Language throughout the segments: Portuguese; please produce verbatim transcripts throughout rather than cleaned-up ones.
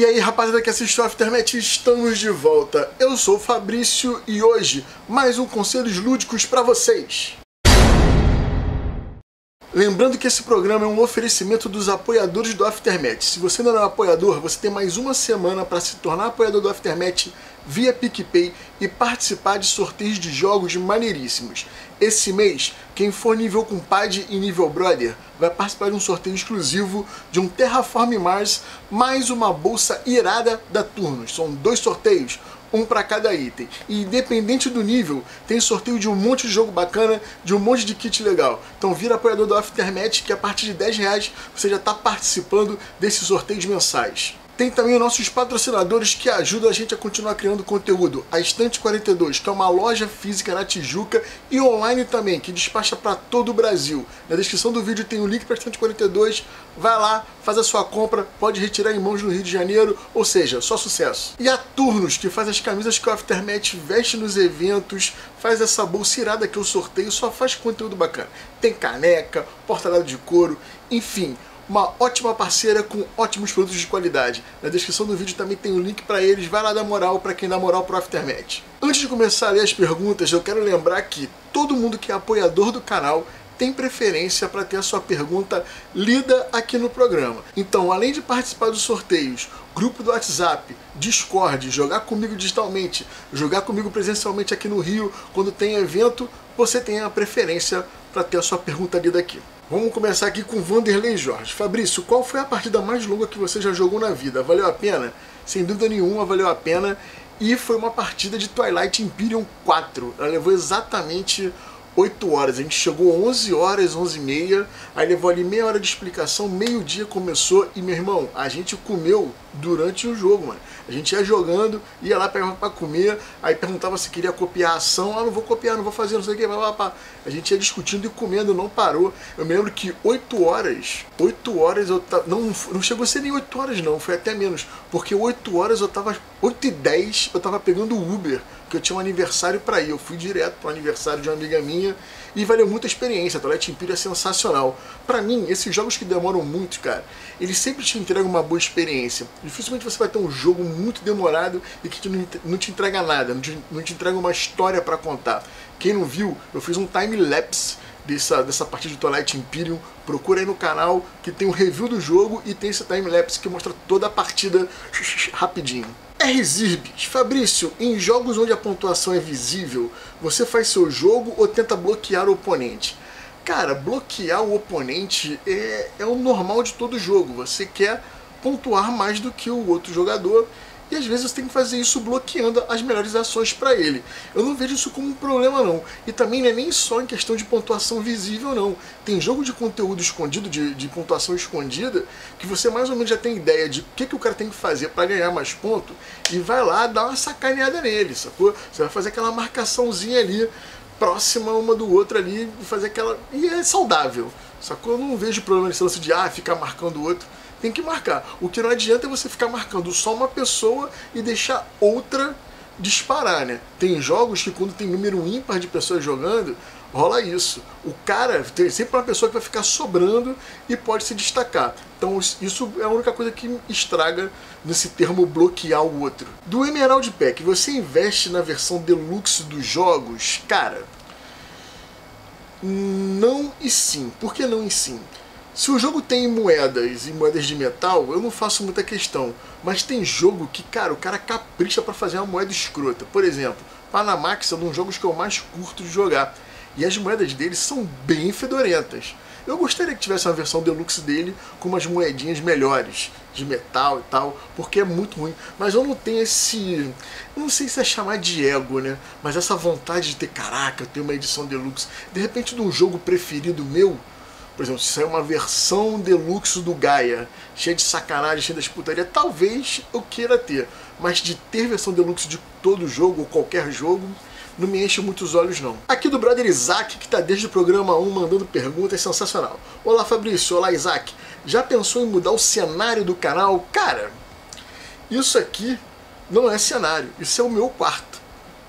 E aí, rapaziada que assistiu Aftermath, estamos de volta. Eu sou o Fabrício e hoje mais um Conselhos Lúdicos para vocês. Lembrando que esse programa é um oferecimento dos apoiadores do Aftermath. Se você ainda não é um apoiador, você tem mais uma semana para se tornar apoiador do Aftermath via PicPay e participar de sorteios de jogos maneiríssimos. Esse mês, quem for nível compadre e nível brother vai participar de um sorteio exclusivo de um Terraform Mars mais uma bolsa irada da Turnos. São dois sorteios, um para cada item. E independente do nível, tem sorteio de um monte de jogo bacana, de um monte de kit legal. Então vira apoiador do Aftermath que a partir de dez reais você já está participando desses sorteios mensais. Tem também os nossos patrocinadores que ajudam a gente a continuar criando conteúdo. A Estante quarenta e dois, que é uma loja física na Tijuca e online também, que despacha para todo o Brasil. Na descrição do vídeo tem o link para a Estante quarenta e dois. Vai lá, faz a sua compra, pode retirar em mãos no Rio de Janeiro, ou seja, só sucesso. E a Turnos, que faz as camisas que o Aftermath veste nos eventos, faz essa bolsa irada que eu sorteio, só faz conteúdo bacana. Tem caneca, porta-lado de couro, enfim... Uma ótima parceira com ótimos produtos de qualidade. Na descrição do vídeo também tem o um link para eles. Vai lá dar moral para quem dá moral pro Aftermath. Antes de começar a ler as perguntas, eu quero lembrar que todo mundo que é apoiador do canal tem preferência para ter a sua pergunta lida aqui no programa. Então, além de participar dos sorteios, grupo do WhatsApp, Discord, jogar comigo digitalmente, jogar comigo presencialmente aqui no Rio, quando tem evento, você tem a preferência para ter a sua pergunta lida aqui. Vamos começar aqui com Vanderlei Jorge. Fabrício, qual foi a partida mais longa que você já jogou na vida? Valeu a pena? Sem dúvida nenhuma, valeu a pena. E foi uma partida de Twilight Imperium quatro. Ela levou exatamente oito horas. A gente chegou onze horas, onze e meia. Aí levou ali meia hora de explicação, meio-dia começou. E, meu irmão, a gente comeu durante o jogo, mano. A gente ia jogando, ia lá, pegava pra comer, aí perguntava se queria copiar a ação. Ah, não vou copiar, não vou fazer, não sei o que, blá, blá, blá. A gente ia discutindo e comendo, não parou. Eu me lembro que oito horas, oito horas eu tava... Não, não chegou a ser nem oito horas não, foi até menos. Porque oito horas eu tava... oito e dez eu tava pegando o Uber, porque eu tinha um aniversário pra ir. Eu fui direto pro aniversário de uma amiga minha e valeu muito a experiência. A Twilight Imperium é sensacional. Pra mim, esses jogos que demoram muito, cara, eles sempre te entregam uma boa experiência. Dificilmente você vai ter um jogo muito demorado e que não te entrega nada, não te, não te entrega uma história pra contar. Quem não viu, eu fiz um time-lapse dessa, dessa partida de Twilight Imperium. Procura aí no canal que tem um review do jogo e tem esse time-lapse que mostra toda a partida rapidinho. R-Zib, Fabrício, em jogos onde a pontuação é visível, você faz seu jogo ou tenta bloquear o oponente? Cara, bloquear o oponente é, é o normal de todo jogo. Você quer pontuar mais do que o outro jogador e às vezes você tem que fazer isso bloqueando as melhores ações para ele. Eu não vejo isso como um problema não, e também não é nem só em questão de pontuação visível não. Tem jogo de conteúdo escondido, de, de pontuação escondida, que você mais ou menos já tem ideia de o que, que o cara tem que fazer para ganhar mais ponto e vai lá dar uma sacaneada nele, sacou? Você vai fazer aquela marcaçãozinha ali, próxima uma do outro ali, e fazer aquela... e é saudável, sacou? Eu não vejo problema nesse lance de ah, ficar marcando o outro. Tem que marcar. O que não adianta é você ficar marcando só uma pessoa e deixar outra disparar, né? Tem jogos que quando tem número ímpar de pessoas jogando, rola isso. O cara tem sempre uma pessoa que vai ficar sobrando e pode se destacar. Então isso é a única coisa que estraga nesse termo bloquear o outro. Do Emerald Pack, você investe na versão deluxe dos jogos? Cara, não e sim. Por que não e sim? Se o jogo tem moedas e moedas de metal, eu não faço muita questão. Mas tem jogo que, cara, o cara capricha pra fazer uma moeda escrota. Por exemplo, Panamax é um dos jogos que eu mais curto de jogar. E as moedas dele são bem fedorentas. Eu gostaria que tivesse uma versão deluxe dele com umas moedinhas melhores, de metal e tal, porque é muito ruim. Mas eu não tenho esse... não sei se é chamar de ego, né? Mas essa vontade de ter, caraca, eu tenho uma edição deluxe. De repente, de um jogo preferido meu... Por exemplo, se sair uma versão deluxe do Gaia, cheia de sacanagem, cheia de putaria, talvez eu queira ter. Mas de ter versão deluxe de todo jogo, ou qualquer jogo, não me enche muito os olhos não. Aqui do Brother Isaac, que está desde o programa um mandando perguntas, sensacional. Olá Fabrício, olá Isaac. Já pensou em mudar o cenário do canal? Cara, isso aqui não é cenário, isso é o meu quarto.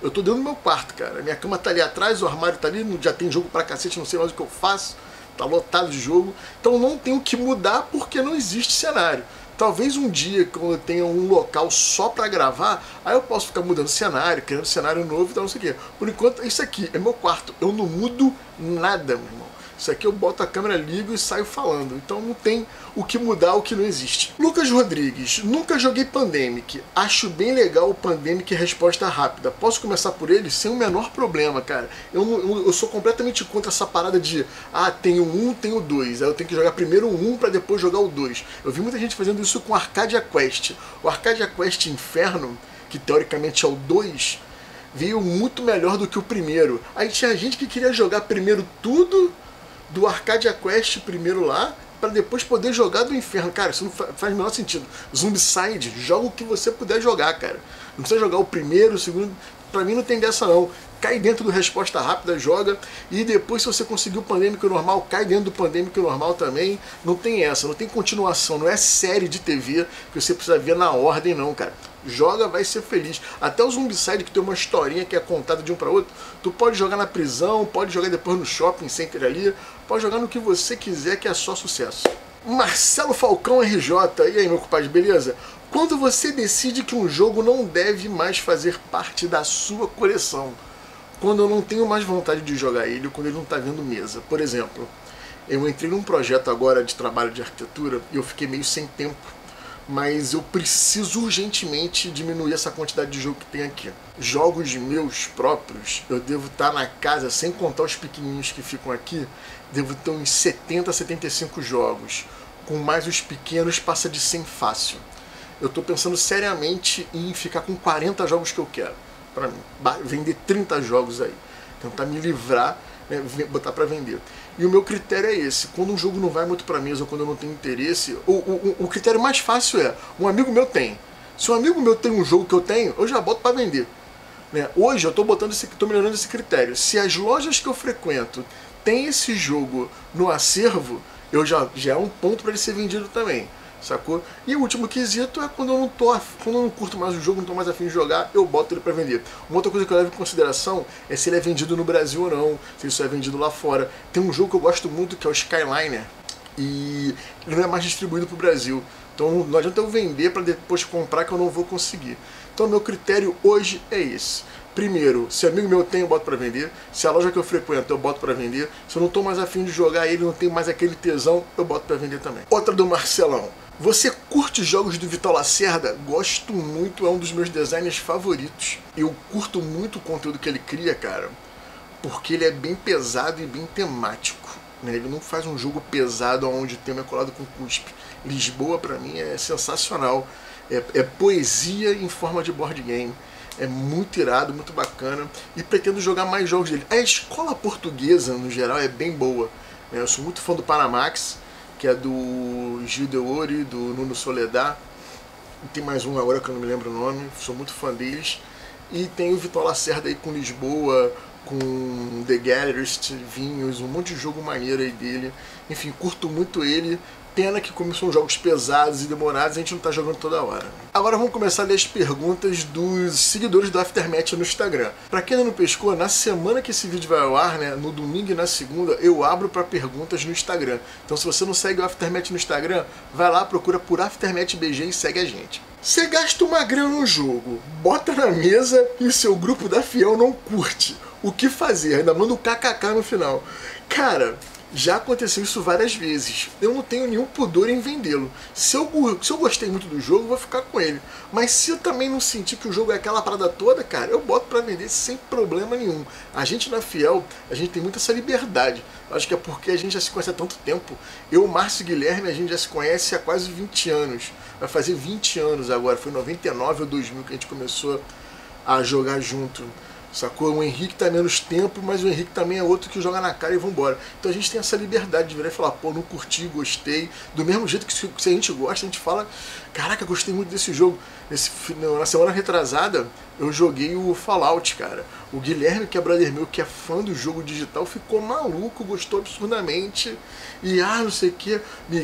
Eu tô dentro do meu quarto, cara. Minha cama tá ali atrás, o armário tá ali, já tem jogo pra cacete, não sei mais o que eu faço. Tá lotado de jogo, então não tenho que mudar porque não existe cenário. Talvez um dia, quando eu tenha um local só pra gravar, aí eu posso ficar mudando cenário, criando cenário novo e tal, não sei o quê. Por enquanto, isso aqui é meu quarto. Eu não mudo nada, meu irmão. Isso aqui eu boto a câmera, ligo e saio falando. Então não tem o que mudar, o que não existe. Lucas Rodrigues. Nunca joguei Pandemic. Acho bem legal o Pandemic resposta rápida. Posso começar por ele sem o menor problema, cara. Eu, eu, eu sou completamente contra essa parada de ah, tem o um, tem o dois. Aí eu tenho que jogar primeiro o um pra depois jogar o dois. Eu vi muita gente fazendo isso com Arcadia Quest. O Arcadia Quest Inferno, que teoricamente é o dois, veio muito melhor do que o primeiro. Aí tinha gente que queria jogar primeiro tudo do Arcadia Quest primeiro lá, pra depois poder jogar do Inferno. Cara, isso não faz o menor sentido. Zumbicide, joga o que você puder jogar, cara. Não precisa jogar o primeiro, o segundo. Pra mim não tem dessa não. Cai dentro do Resposta Rápida, joga. E depois, se você conseguir o Pandêmico normal, cai dentro do Pandêmico normal também. Não tem essa, não tem continuação. Não é série de T V que você precisa ver na ordem não, cara. Joga, vai ser feliz. Até o Zumbicide, que tem uma historinha que é contada de um para outro, tu pode jogar na prisão, pode jogar depois no shopping center ali, pode jogar no que você quiser, que é só sucesso. Marcelo Falcão R J. E aí, meu compadre, beleza? Quando você decide que um jogo não deve mais fazer parte da sua coleção? Quando eu não tenho mais vontade de jogar ele, quando ele não tá vendo mesa. Por exemplo, eu entrei num projeto agora de trabalho de arquitetura e eu fiquei meio sem tempo, mas eu preciso urgentemente diminuir essa quantidade de jogo que tem aqui. Jogos meus próprios, eu devo estar na casa, sem contar os pequenininhos que ficam aqui, devo ter uns setenta, setenta e cinco jogos. Com mais os pequenos, passa de cem fácil. Eu estou pensando seriamente em ficar com quarenta jogos que eu quero, para mim. Vender trinta jogos aí, tentar me livrar, né, botar para vender. E o meu critério é esse: quando um jogo não vai muito pra mesa, ou quando eu não tenho interesse, o, o, o critério mais fácil é, um amigo meu tem. Se um amigo meu tem um jogo que eu tenho, eu já boto pra vender. Né? Hoje eu tô, botando esse, tô melhorando esse critério. Se as lojas que eu frequento tem esse jogo no acervo, eu já, já é um ponto pra ele ser vendido também. Sacou? E o último quesito é quando eu não tô af... quando eu não curto mais o jogo, não tô mais afim de jogar, eu boto ele pra vender. Uma outra coisa que eu levo em consideração é se ele é vendido no Brasil ou não, se isso é vendido lá fora. Tem um jogo que eu gosto muito que é o Skyliner e ele não é mais distribuído pro Brasil. Então não adianta eu vender pra depois comprar que eu não vou conseguir. Então meu critério hoje é esse. Primeiro, se amigo meu tem, eu boto pra vender. Se a loja que eu frequento, eu boto pra vender. Se eu não tô mais afim de jogar ele, não tenho mais aquele tesão, eu boto pra vender também. Outra do Marcelão. Você curte jogos do Vital Lacerda? Gosto muito, é um dos meus designers favoritos. Eu curto muito o conteúdo que ele cria, cara, porque ele é bem pesado e bem temático. Né? Ele não faz um jogo pesado onde o tema é colado com cuspe. Lisboa, pra mim, é sensacional. É, é poesia em forma de board game. É muito irado, muito bacana. E pretendo jogar mais jogos dele. A escola portuguesa, no geral, é bem boa. Eu sou muito fã do Panamax, que é do Gil de Ori, do Nuno Soledad, e tem mais um agora que eu não me lembro o nome, sou muito fã deles, e tem o Vital Lacerda aí com Lisboa, com The Gallerist, vinhos, um monte de jogo maneiro aí dele, enfim, curto muito ele, pena que como são jogos pesados e demorados, a gente não tá jogando toda hora. Agora vamos começar a ler as perguntas dos seguidores do Aftermath no Instagram. Pra quem ainda não pescou, na semana que esse vídeo vai ao ar, né, no domingo e na segunda, eu abro pra perguntas no Instagram. Então se você não segue o Aftermath no Instagram, vai lá, procura por AftermathBG e segue a gente. Você gasta uma grana no jogo, bota na mesa e seu grupo da fiel não curte. O que fazer? Ainda manda um kkk no final. Cara, já aconteceu isso várias vezes. Eu não tenho nenhum pudor em vendê-lo. Se eu, se eu gostei muito do jogo, eu vou ficar com ele. Mas se eu também não sentir que o jogo é aquela parada toda, cara, eu boto pra vender sem problema nenhum. A gente na Fiel, a gente tem muita essa liberdade. Acho que é porque a gente já se conhece há tanto tempo. Eu, Márcio e Guilherme, a gente já se conhece há quase vinte anos. Vai fazer vinte anos agora. Foi em noventa e nove ou dois mil que a gente começou a jogar junto. Sacou? O Henrique tá menos tempo, mas o Henrique também é outro que joga na cara e vambora. Então a gente tem essa liberdade de virar e falar, pô, não curti, gostei. Do mesmo jeito que se a gente gosta, a gente fala, caraca, gostei muito desse jogo. Esse, na semana retrasada, eu joguei o Fallout, cara. O Guilherme, que é brother meu, que é fã do jogo digital, ficou maluco, gostou absurdamente. E, ah, não sei o que,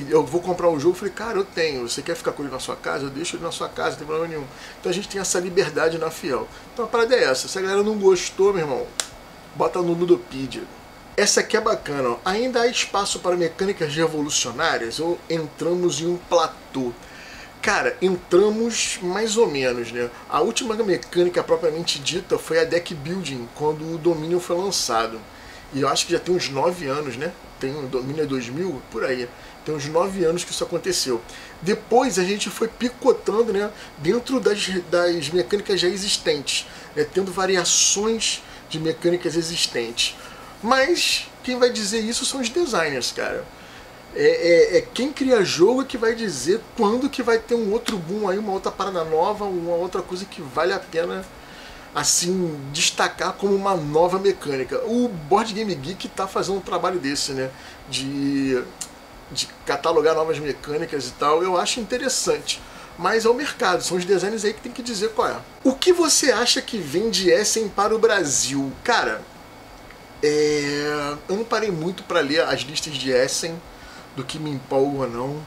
eu vou comprar o jogo. Falei, cara, eu tenho. Você quer ficar com ele na sua casa? Eu deixo ele na sua casa, não tem problema nenhum. Então a gente tem essa liberdade na Fiel. Então a parada é essa. Se a galera não gostou, meu irmão, bota no Ludopedia. Essa aqui é bacana, ó. Ainda há espaço para mecânicas revolucionárias ou entramos em um platô? Cara, entramos mais ou menos, né? A última mecânica propriamente dita foi a deck building, quando o Dominion foi lançado. E eu acho que já tem uns nove anos, né? Tem o Dominion dois mil, por aí. Tem uns nove anos que isso aconteceu. Depois a gente foi picotando, né? Dentro das, das mecânicas já existentes, né? Tendo variações de mecânicas existentes. Mas quem vai dizer isso são os designers, cara. É, é, é quem cria jogo que vai dizer quando que vai ter um outro boom aí, uma outra parada nova, uma outra coisa que vale a pena assim destacar como uma nova mecânica. O Board Game Geek tá fazendo um trabalho desse, né? De, de catalogar novas mecânicas e tal, eu acho interessante. Mas é o mercado, são os designers aí que tem que dizer qual é. O que você acha que vem de Essen para o Brasil? Cara, é... eu não parei muito para ler as listas de Essen, do que me empolga ou não,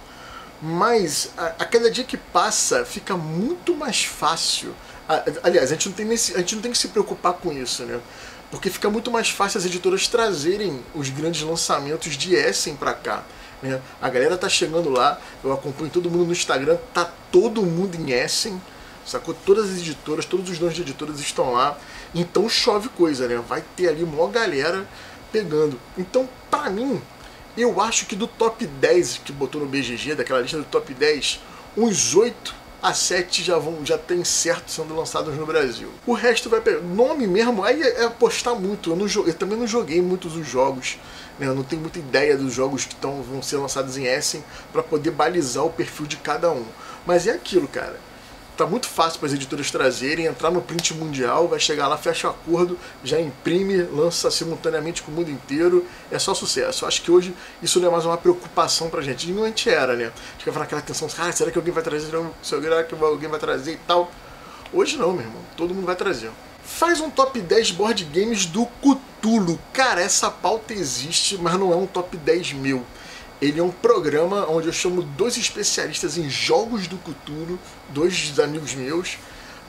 mas a, a cada dia que passa fica muito mais fácil. A, aliás, a gente, não tem nesse, a gente não tem que se preocupar com isso, né? Porque fica muito mais fácil as editoras trazerem os grandes lançamentos de Essen pra cá, né? A galera tá chegando lá, eu acompanho todo mundo no Instagram, tá todo mundo em Essen, sacou? Todas as editoras, todos os donos de editoras estão lá, então chove coisa, né? Vai ter ali uma galera pegando. Então, pra mim, eu acho que do top dez que botou no B G G, daquela lista do top dez, uns oito a sete já vão, já tem certo sendo lançados no Brasil. O resto vai pegar. Nome mesmo, aí é apostar muito. Eu, não, eu também não joguei muitos os jogos, né? Eu não tenho muita ideia dos jogos que tão, vão ser lançados em Essen para poder balizar o perfil de cada um. Mas é aquilo, cara. Tá muito fácil para as editoras trazerem, entrar no print mundial, vai chegar lá, fecha o acordo, já imprime, lança simultaneamente com o mundo inteiro, é só sucesso. Acho que hoje isso não é mais uma preocupação pra gente, não, a gente era, né? Ficava naquela tensão, ah, será que alguém vai trazer, será que alguém vai trazer e tal? Hoje não, meu irmão, todo mundo vai trazer. Faz um top dez board games do Cthulhu. Cara, essa pauta existe, mas não é um top dez meu. Ele é um programa onde eu chamo dois especialistas em jogos do Cthulhu, dois amigos meus,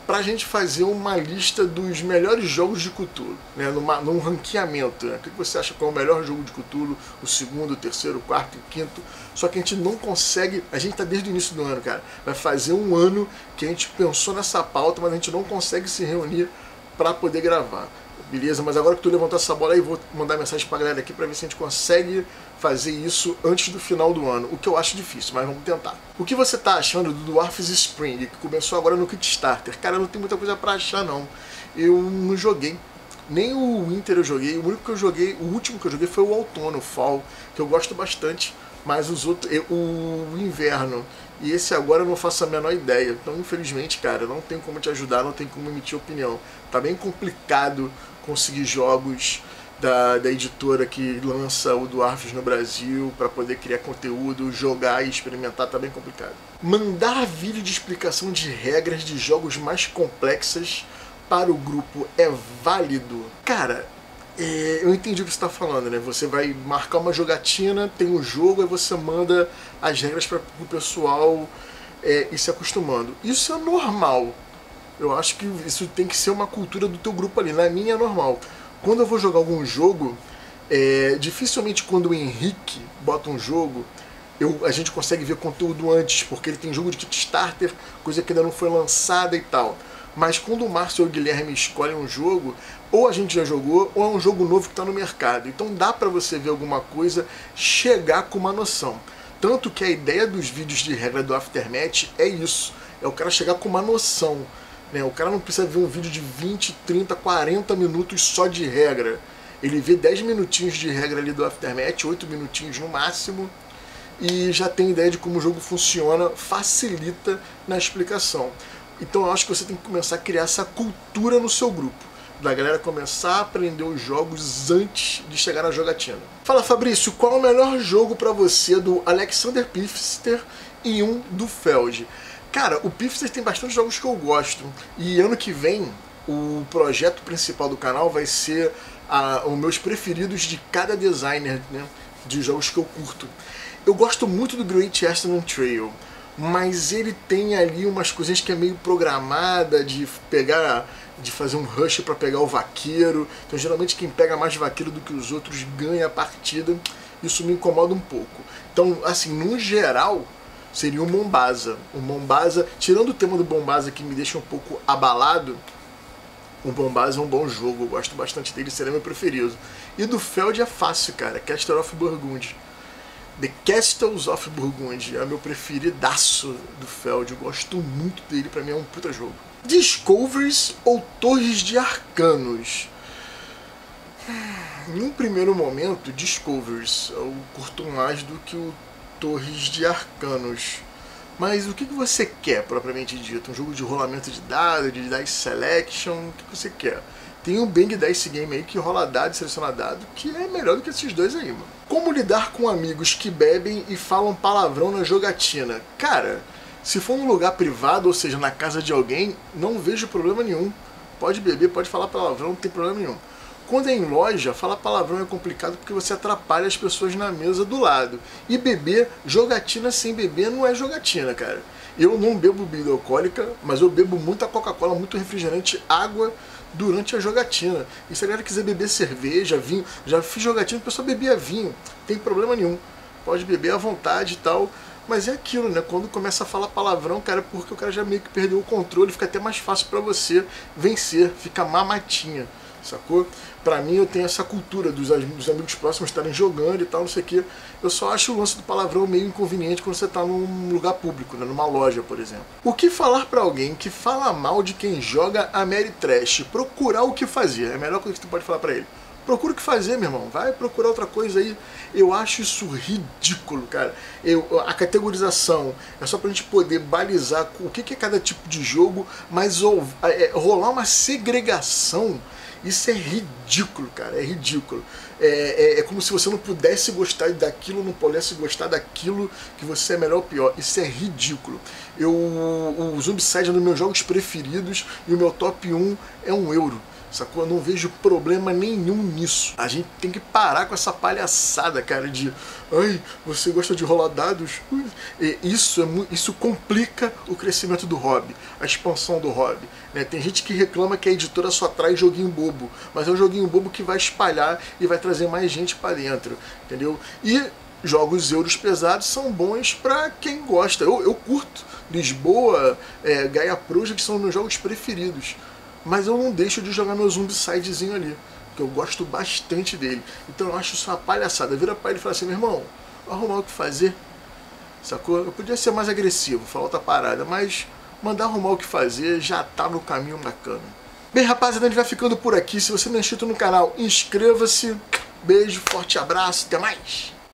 pra gente fazer uma lista dos melhores jogos de Cthulhu, né? Numa, num ranqueamento, né? O que você acha qual é o melhor jogo de Cthulhu, o segundo, o terceiro, o quarto, o quinto, só que a gente não consegue, a gente tá desde o início do ano, cara, vai fazer um ano que a gente pensou nessa pauta, mas a gente não consegue se reunir pra poder gravar. Beleza, mas agora que tu levantou essa bola aí, vou mandar mensagem pra galera aqui pra ver se a gente consegue fazer isso antes do final do ano. O que eu acho difícil, mas vamos tentar. O que você tá achando do Dwarf's Spring, que começou agora no Kickstarter? Cara, não tem muita coisa pra achar, não. Eu não joguei. Nem o Winter eu joguei. O único que eu joguei, o último que eu joguei foi o Outono, o Fall, que eu gosto bastante. Mas os outros, o Inverno e esse agora eu não faço a menor ideia. Então, infelizmente, cara, não tem como te ajudar, não tem como emitir opinião. Tá bem complicado conseguir jogos da, da editora que lança o Dwarfs no Brasil para poder criar conteúdo, jogar e experimentar, tá bem complicado. Mandar vídeo de explicação de regras de jogos mais complexas para o grupo é válido? Cara, é, eu entendi o que você está falando, né? Você vai marcar uma jogatina, tem um jogo, aí você manda as regras para o pessoal é, ir se acostumando. Isso é normal. Eu acho que isso tem que ser uma cultura do teu grupo ali. Na minha é normal. Quando eu vou jogar algum jogo, é, dificilmente quando o Henrique bota um jogo, eu, a gente consegue ver conteúdo antes, porque ele tem jogo de Kickstarter, coisa que ainda não foi lançada e tal. Mas quando o Márcio ou o Guilherme escolhem um jogo, ou a gente já jogou, ou é um jogo novo que está no mercado. Então dá para você ver alguma coisa, chegar com uma noção. Tanto que a ideia dos vídeos de regra do Aftermath é isso. É o cara chegar com uma noção. O cara não precisa ver um vídeo de vinte, trinta, quarenta minutos só de regra. Ele vê dez minutinhos de regra ali do Aftermath, oito minutinhos no máximo, e já tem ideia de como o jogo funciona, facilita na explicação. Então eu acho que você tem que começar a criar essa cultura no seu grupo, da galera começar a aprender os jogos antes de chegar na jogatina. Fala, Fabrício, qual é o melhor jogo para você do Alexander Pfister e um do Feld? Cara, o Pifster tem bastante jogos que eu gosto, e ano que vem o projeto principal do canal vai ser a, os meus preferidos de cada designer, né, de jogos que eu curto. Eu gosto muito do Great Eastern Trail, mas ele tem ali umas coisinhas que é meio programada, de pegar, de fazer um rush para pegar o vaqueiro, então geralmente quem pega mais vaqueiro do que os outros ganha a partida, isso me incomoda um pouco. Então, assim, no geral, seria o Mombasa. O Mombasa, tirando o tema do Mombasa que me deixa um pouco abalado, o Mombasa é um bom jogo, eu gosto bastante dele, seria meu preferido. E do Feld é fácil, cara, Castle of Burgundy. The Castles of Burgundy é meu preferidaço do Feld, eu gosto muito dele, pra mim é um puta jogo. Discoveries ou Torres de Arcanos? Em um primeiro momento, Discoveries eu curto mais do que o Torres de Arcanos. Mas o que você quer, propriamente dito? Um jogo de rolamento de dados, de dice selection, o que você quer? Tem um Bang Dice Game aí que rola dado e seleciona dado, que é melhor do que esses dois aí, mano. Como lidar com amigos que bebem e falam palavrão na jogatina? Cara, se for num lugar privado, ou seja, na casa de alguém, não vejo problema nenhum. Pode beber, pode falar palavrão, não tem problema nenhum. Quando é em loja, falar palavrão é complicado porque você atrapalha as pessoas na mesa do lado. E beber, jogatina sem beber não é jogatina, cara. Eu não bebo bebida alcoólica, mas eu bebo muita Coca-Cola, muito refrigerante, água durante a jogatina. E se a galera quiser beber cerveja, vinho, já fiz jogatina, o pessoal bebia vinho, não tem problema nenhum. Pode beber à vontade e tal, mas é aquilo, né? Quando começa a falar palavrão, cara, porque o cara já meio que perdeu o controle, fica até mais fácil pra você vencer, fica mamatinha. Sacou? Pra mim eu tenho essa cultura dos, dos amigos próximos estarem jogando e tal, não sei o que. Eu só acho o lance do palavrão meio inconveniente quando você tá num lugar público, né? Numa loja, por exemplo. O que falar pra alguém que fala mal de quem joga Ameritrash? Procurar o que fazer. É a melhor coisa que tu pode falar pra ele. Procura o que fazer, meu irmão. Vai procurar outra coisa aí. Eu acho isso ridículo, cara. Eu, a categorização é só pra gente poder balizar o que, que é cada tipo de jogo, mas ou, é, rolar uma segregação. Isso é ridículo, cara, é ridículo. É, é, é como se você não pudesse gostar daquilo, não pudesse gostar daquilo, que você é melhor ou pior. Isso é ridículo. Eu, o Zumbicide é um dos meus jogos preferidos e o meu top um é um euro. Sacou? Eu não vejo problema nenhum nisso. A gente tem que parar com essa palhaçada, cara, de ai, você gosta de rolar dados? E isso, é, isso complica o crescimento do hobby, a expansão do hobby. Né? Tem gente que reclama que a editora só traz joguinho bobo, mas é um joguinho bobo que vai espalhar e vai trazer mais gente pra dentro, entendeu? E jogos euros pesados são bons pra quem gosta. Eu, eu curto Lisboa, é, Gaia que são meus jogos preferidos. Mas eu não deixo de jogar meu Zumbicidezinho ali, que eu gosto bastante dele. Então eu acho isso uma palhaçada. Vira pra ele e fala assim, meu irmão, arrumar o que fazer, sacou? Eu podia ser mais agressivo, falar outra parada, mas mandar arrumar o que fazer já tá no caminho bacana. Bem, rapaziada, a gente vai ficando por aqui. Se você não é inscrito no canal, inscreva-se. Beijo, forte abraço, até mais!